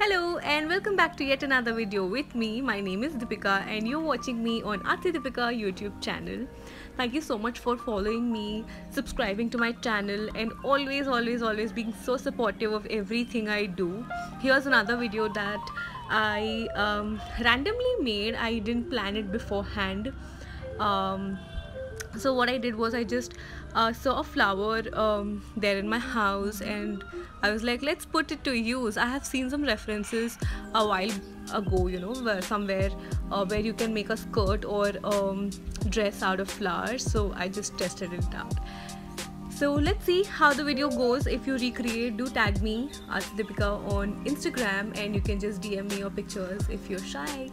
Hello and welcome back to yet another video with me. My name is Deepika and you're watching me on Artsy Deepika YouTube channel. Thank you so much for following me, subscribing to my channel and always being so supportive of everything I do. Here's another video that I randomly made. I didn't plan it beforehand. So what I did was I just saw a flower there in my house and I was like, let's put it to use. I have seen some references a while ago, you know, where you can make a skirt or dress out of flowers. So I just tested it out. So let's see how the video goes. If you recreate, do tag me, Artsy Deepika, on Instagram and you can just DM me your pictures if you're shy.